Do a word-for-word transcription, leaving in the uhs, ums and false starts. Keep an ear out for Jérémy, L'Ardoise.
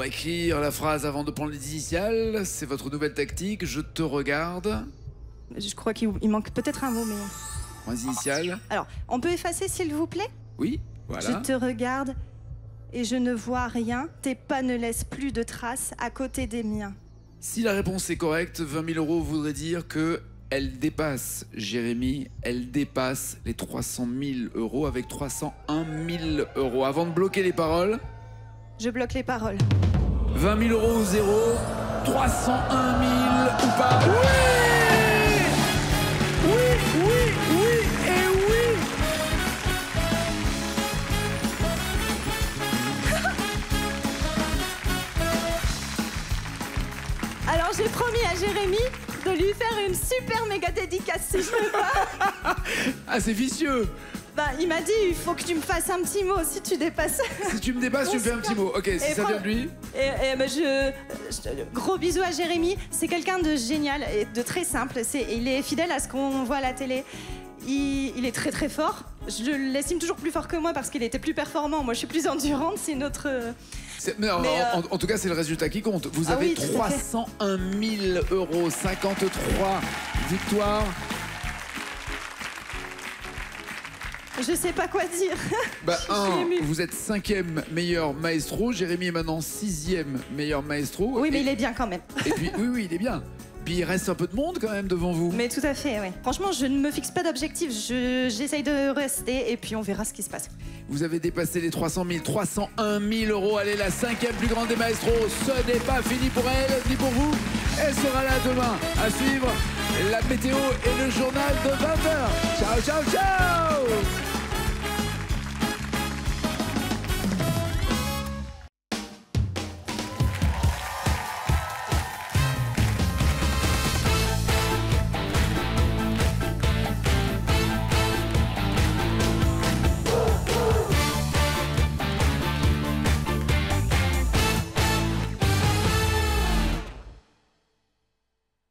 va écrire la phrase avant de prendre les initiales. C'est votre nouvelle tactique. Je te regarde. Je crois qu'il manque peut-être un mot, mais... Les initiales. Alors, on peut effacer, s'il vous plaît? Oui, voilà. Je te regarde et je ne vois rien. Tes pas ne laissent plus de traces à côté des miens. Si la réponse est correcte, vingt mille euros voudrait dire que... Elle dépasse, Jérémy, elle dépasse les trois cent mille euros avec trois cent un mille euros. Avant de bloquer les paroles... Je bloque les paroles. vingt mille euros ou zéro, trois cent un mille ou pas. Oui, oui, oui, oui et oui. Alors j'ai promis à Jérémy de lui faire une super méga dédicace, si je peux pas. Ah, c'est vicieux. Bah, il m'a dit, il faut que tu me fasses un petit mot si tu dépasses. Si tu me dépasses, tu me fais un petit mot. Ok, et si ça vient de lui. Et, et bah, je, je... Gros bisous à Jérémy. C'est quelqu'un de génial et de très simple. C'est, il est fidèle à ce qu'on voit à la télé. Il, il est très très fort. Je l'estime toujours plus fort que moi parce qu'il était plus performant. Moi, je suis plus endurante. C'est notre... Mais en, Mais euh... en, en tout cas, c'est le résultat qui compte. Vous avez ah oui, trois cent un mille euros, cinquante-trois victoires. Je sais pas quoi dire. Bah, un, vous êtes cinquième meilleur maestro. Jérémy est maintenant sixième meilleur maestro. Oui, mais et... il est bien quand même. Et puis, oui, oui, il est bien. Puis il reste un peu de monde quand même devant vous. Mais tout à fait, oui. Franchement, je ne me fixe pas d'objectif. J'essaye de rester et puis on verra ce qui se passe. Vous avez dépassé les trois cent mille, trois cent un mille euros. Elle est la cinquième plus grande des maestros. Ce n'est pas fini pour elle, ni pour vous. Elle sera là demain. À suivre la météo et le journal de vingt heures. Ciao, ciao, ciao.